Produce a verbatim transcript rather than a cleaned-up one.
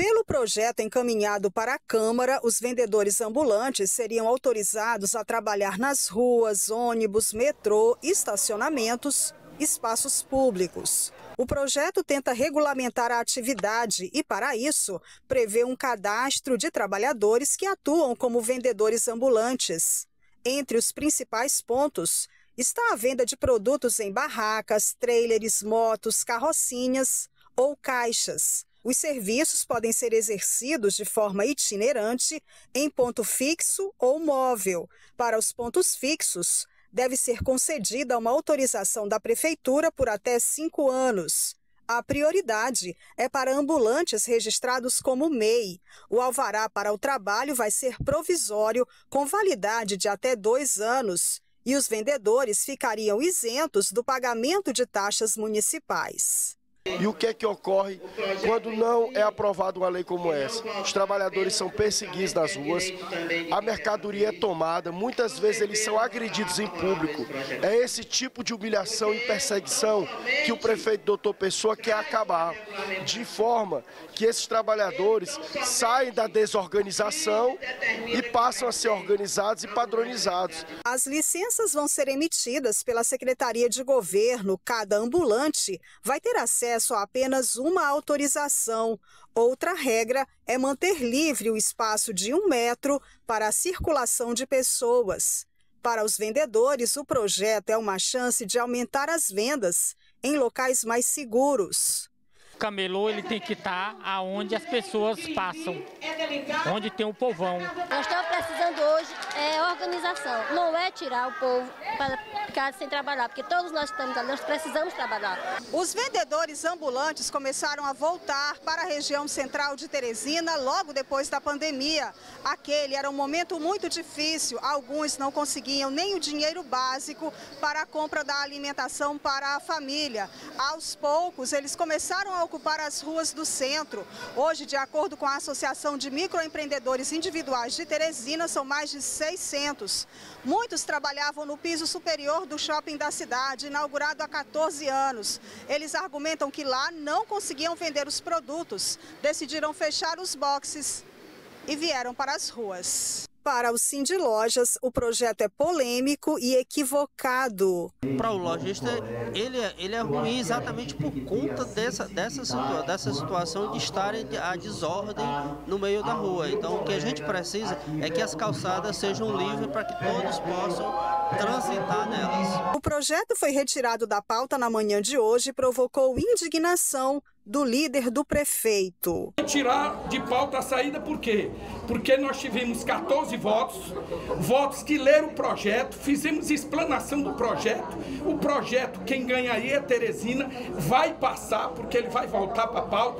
Pelo projeto encaminhado para a Câmara, os vendedores ambulantes seriam autorizados a trabalhar nas ruas, ônibus, metrô, estacionamentos, espaços públicos. O projeto tenta regulamentar a atividade e, para isso, prevê um cadastro de trabalhadores que atuam como vendedores ambulantes. Entre os principais pontos está a venda de produtos em barracas, trailers, motos, carrocinhas ou caixas. Os serviços podem ser exercidos de forma itinerante, em ponto fixo ou móvel. Para os pontos fixos, deve ser concedida uma autorização da Prefeitura por até cinco anos. A prioridade é para ambulantes registrados como M E I. O alvará para o trabalho vai ser provisório, com validade de até dois anos, e os vendedores ficariam isentos do pagamento de taxas municipais. E o que é que ocorre quando não é aprovada uma lei como essa? Os trabalhadores são perseguidos nas ruas, a mercadoria é tomada, muitas vezes eles são agredidos em público. É esse tipo de humilhação e perseguição que o prefeito doutor Pessoa quer acabar, de forma que esses trabalhadores saem da desorganização e passam a ser organizados e padronizados. As licenças vão ser emitidas pela Secretaria de Governo. Cada ambulante vai ter acesso acesso a apenas uma autorização. Outra regra é manter livre o espaço de um metro para a circulação de pessoas. Para os vendedores, o projeto é uma chance de aumentar as vendas em locais mais seguros. O camelô ele tem que estar aonde as pessoas passam, onde tem o povão. Nós estamos precisando hoje é organização, não é tirar o povo para ficar sem trabalhar, porque todos nós estamos ali, nós precisamos trabalhar. Os vendedores ambulantes começaram a voltar para a região central de Teresina logo depois da pandemia. Aquele era um momento muito difícil, alguns não conseguiam nem o dinheiro básico para a compra da alimentação para a família. Aos poucos, eles começaram a ocupar as ruas do centro. Hoje, de acordo com a Associação de Microempreendedores Individuais de Teresina, são mais de seiscentos. Muitos trabalhavam no piso superior do shopping da cidade, inaugurado há quatorze anos. Eles argumentam que lá não conseguiam vender os produtos, decidiram fechar os boxes e vieram para as ruas. Para o Sindilojas, o projeto é polêmico e equivocado. Para o lojista, ele, ele é ruim exatamente por conta dessa, dessa, situa, dessa situação de estarem a desordem no meio da rua. Então, o que a gente precisa é que as calçadas sejam livres para que todos possam transitar nelas. O projeto foi retirado da pauta na manhã de hoje e provocou indignação do líder do prefeito. Tirar de pauta a saída por quê? Porque nós tivemos quatorze votos, votos que leram o projeto, fizemos explanação do projeto, o projeto, quem ganha aí é Teresina, vai passar, porque ele vai voltar para a pauta.